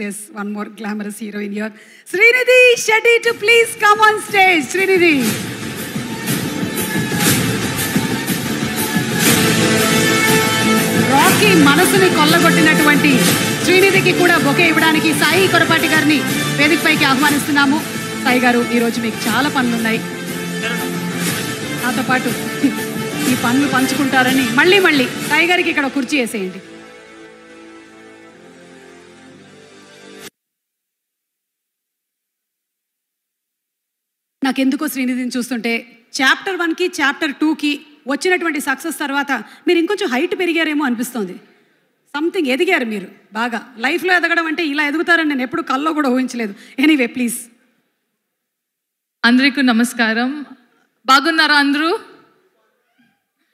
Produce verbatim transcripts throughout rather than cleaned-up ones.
There's one more glamorous hero in here. Srinidhi Shetty to please come on stage. Srinidhi. Rocky Malleswari Collabotina Twenty. Srinidhi ki kuda bouquet ivvadaniki Sai Korapati garini vedik paiki aahvanistunnamu. Sai garu ee roju meeku chaala pannu unnayi. Atho paatu ee pannu panchukuntarani malli malli Sai gariki ikkada kurchi cheseyandi. నాకెందుకో శ్రీనిధిని చూస్తుంటే chapter వన్కి chapter టూకి వచ్చినటువంటి success తర్వాత మీరు ఇంకొంచెం height పెరిగారేమో అనిపిస్తుంది. Something ఎదిగారు మీరు బాగా. లైఫ్లో ఎదగడం అంటే ఇలా ఎదుగుతారని నేను ఎప్పుడు కల్లో కూడా ఊహించలేదు. Anyway please. అందరికీ నమస్కారం. బాగున్నారా అందరూ?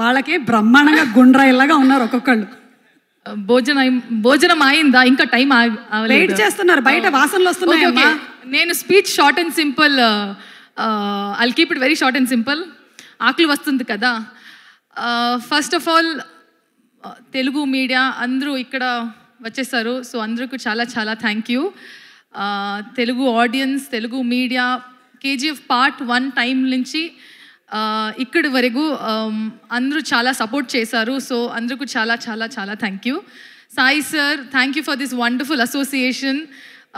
వాళ్ళకే బ్రహ్మాండంగా గుండ్రాయిలాగా ఉన్నారు ఒక్కొక్కళ్ళు. భోజనం భోజనం అయిందా? ఇంకా టైం వెయిట్ చేస్తున్నారు, బయట వాసనలు వస్తున్నాయి. నేను speech short and simple. Uh, I'll keep it very short and simple. Aaklu vastundi kada. First of all, uh, Telugu media andru ikkada vachesaru, so andruku chala chala thank you. Uh, Telugu audience, Telugu media, K G F part one time nunchi uh, ikkadi varaku um, andru chala support chesaru, so andruku chala chala chala thank you. Sai sir, thank you for this wonderful association.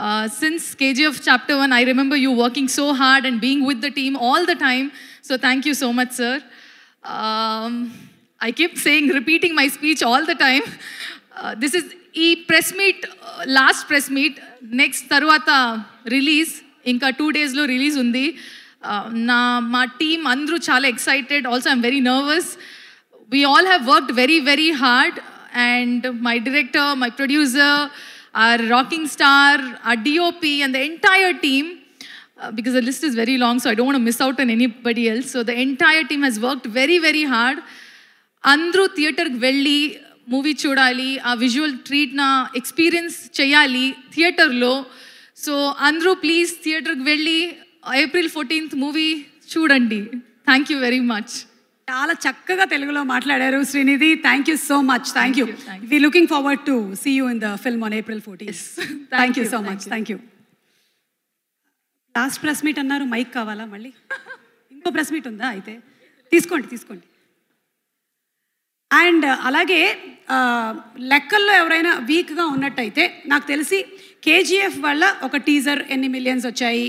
Uh, since K G F chapter one, I remember you working so hard and being with the team all the time. So thank you so much, sir. Um, I keep saying, repeating my speech all the time. Uh, this is e press meet, uh, last press meet. Next tarvata release. Inka two days lo release undi. Uh, na ma team andru chala excited. Also, I'm very nervous. We all have worked very, very hard. And my director, my producer, our rocking star, our D O P, and the entire team, uh, because the list is very long, so I don't want to miss out on anybody else. So the entire team has worked very, very hard. Andru theatre velli, movie chudali, a visual treat na experience chayali, theatre lo. So Andru, please, theatre velli, April fourteenth movie chudandi. Thank you very much. Ala chakkaga Telugulo matladaru Srinidhi. Thank you so much. Thank you. We're looking forward to see you in the film on April fourteenth. Yes. thank, thank you so thank much. You. Thank you. Last press meet annaru mic kavala malli. Inko press meet unda aithe teeskondi teeskondi. And alage lekkallo evaraina weak ga unnattu aithe naaku telisi K G F valla oka teaser enni millions vachayi.